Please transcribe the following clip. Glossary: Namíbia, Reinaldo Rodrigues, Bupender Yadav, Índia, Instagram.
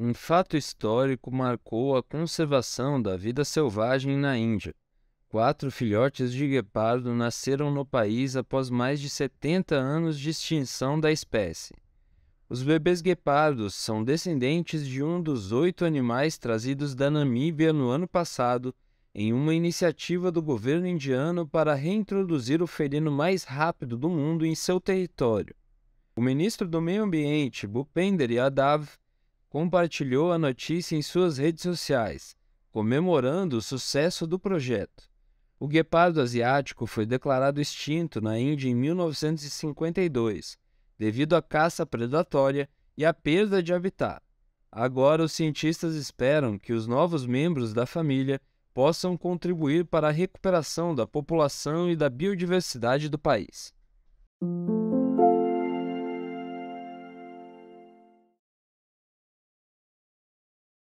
Um fato histórico marcou a conservação da vida selvagem na Índia. 4 filhotes de guepardo nasceram no país após mais de 70 anos de extinção da espécie. Os bebês guepardos são descendentes de um dos 8 animais trazidos da Namíbia no ano passado, em uma iniciativa do governo indiano para reintroduzir o felino mais rápido do mundo em seu território. O ministro do Meio Ambiente, Bupender Yadav, compartilhou a notícia em suas redes sociais, comemorando o sucesso do projeto. O guepardo asiático foi declarado extinto na Índia em 1952, devido à caça predatória e à perda de habitat. Agora, os cientistas esperam que os novos membros da família possam contribuir para a recuperação da população e da biodiversidade do país.